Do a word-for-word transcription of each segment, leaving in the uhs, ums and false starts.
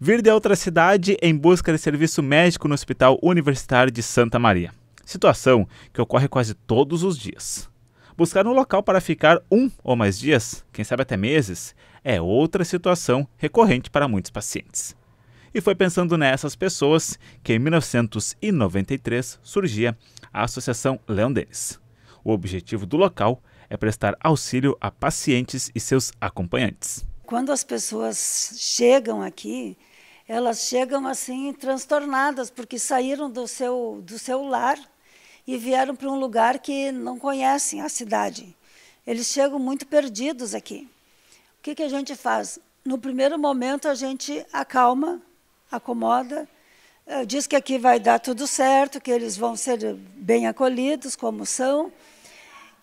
vir de outra cidade em busca de serviço médico no Hospital Universitário de Santa Maria. Situação que ocorre quase todos os dias. Buscar um local para ficar um ou mais dias, quem sabe até meses, é outra situação recorrente para muitos pacientes. E foi pensando nessas pessoas que em mil novecentos e noventa e três surgia a Associação Leão Dehon. O objetivo do local é prestar auxílio a pacientes e seus acompanhantes. Quando as pessoas chegam aqui, elas chegam assim transtornadas, porque saíram do seu, do seu lar e vieram para um lugar que não conhecem a cidade. Eles chegam muito perdidos aqui. O que que a gente faz? No primeiro momento a gente acalma, acomoda, diz que aqui vai dar tudo certo, que eles vão ser bem acolhidos, como são,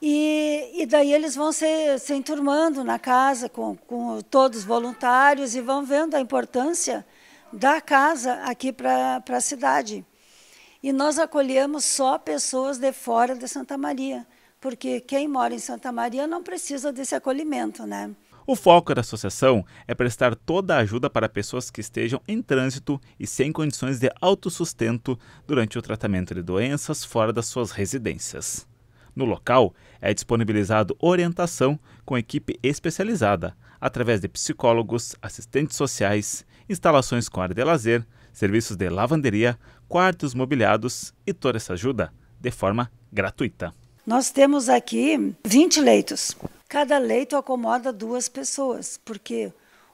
e, e daí eles vão se, se enturmando na casa com, com todos os voluntários e vão vendo a importância da casa aqui para a cidade. E nós acolhemos só pessoas de fora de Santa Maria, porque quem mora em Santa Maria não precisa desse acolhimento, né? O foco da associação é prestar toda a ajuda para pessoas que estejam em trânsito e sem condições de autossustento durante o tratamento de doenças fora das suas residências. No local, é disponibilizado orientação com equipe especializada, através de psicólogos, assistentes sociais, instalações com área de lazer, serviços de lavanderia, quartos mobiliados e toda essa ajuda de forma gratuita. Nós temos aqui vinte leitos. Cada leito acomoda duas pessoas, porque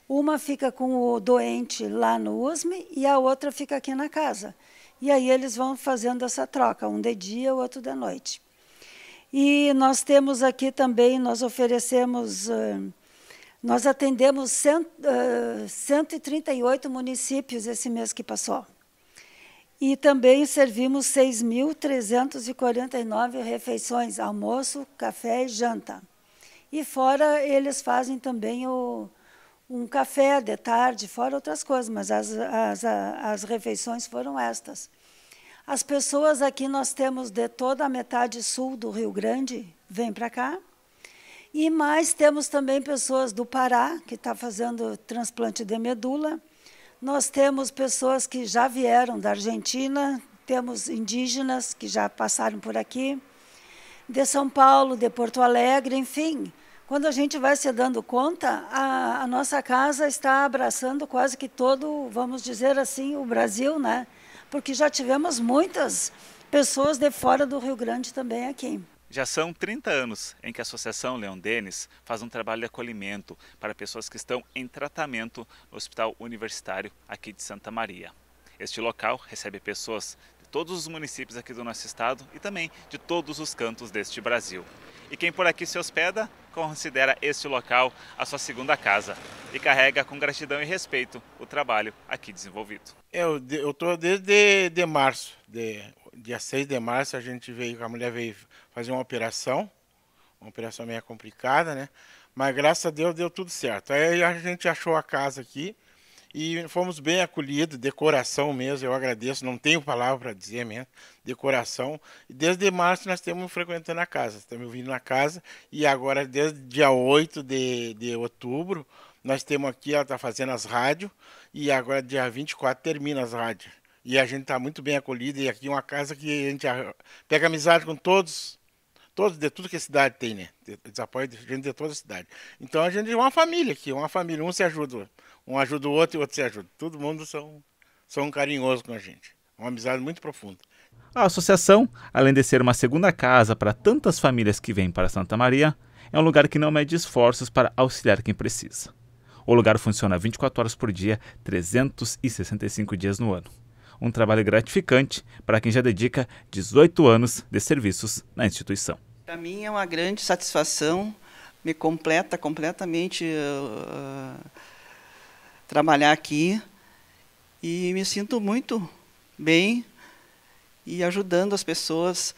uma fica com o doente lá no U S M E e a outra fica aqui na casa. E aí eles vão fazendo essa troca, um de dia, o outro de noite. E nós temos aqui também, nós oferecemos, nós atendemos cento e trinta e oito municípios esse mês que passou. E também servimos seis mil trezentas e quarenta e nove refeições, almoço, café e janta. E fora eles fazem também o, um café de tarde, fora outras coisas, mas as, as, as refeições foram estas. As pessoas aqui, nós temos de toda a metade sul do Rio Grande, vem para cá. E mais temos também pessoas do Pará, que está fazendo transplante de medula. Nós temos pessoas que já vieram da Argentina, temos indígenas que já passaram por aqui, de São Paulo, de Porto Alegre, enfim. Quando a gente vai se dando conta, a, a nossa casa está abraçando quase que todo, vamos dizer assim, o Brasil, né? Porque já tivemos muitas pessoas de fora do Rio Grande também aqui. Já são trinta anos em que a Associação Leão Dehon faz um trabalho de acolhimento para pessoas que estão em tratamento no Hospital Universitário aqui de Santa Maria. Este local recebe pessoas todos os municípios aqui do nosso estado e também de todos os cantos deste Brasil. E quem por aqui se hospeda, considera este local a sua segunda casa e carrega com gratidão e respeito o trabalho aqui desenvolvido. Eu estou desde de março, de, dia seis de março, a gente veio, a mulher veio fazer uma operação, uma operação meio complicada, né? Mas graças a Deus deu tudo certo. Aí a gente achou a casa aqui, e fomos bem acolhidos, de coração mesmo, eu agradeço, não tenho palavra para dizer mesmo, de coração. Desde março nós estamos frequentando a casa, estamos vindo na casa, e agora desde dia oito de outubro, nós temos aqui, ela está fazendo as rádios, e agora dia vinte e quatro termina as rádios. E a gente está muito bem acolhido, e aqui é uma casa que a gente pega amizade com todos, todos de tudo que a cidade tem, né? Eles apoiam de gente de toda a cidade. Então a gente é uma família aqui, uma família, um se ajuda. Um ajuda o outro e o outro se ajuda. Todo mundo são, são carinhosos com a gente. Uma amizade muito profunda. A associação, além de ser uma segunda casa para tantas famílias que vêm para Santa Maria, é um lugar que não mede esforços para auxiliar quem precisa. O lugar funciona vinte e quatro horas por dia, trezentos e sessenta e cinco dias no ano. Um trabalho gratificante para quem já dedica dezoito anos de serviços na instituição. Para mim é uma grande satisfação, me completa completamente... Uh, uh, trabalhar aqui e me sinto muito bem e ajudando as pessoas.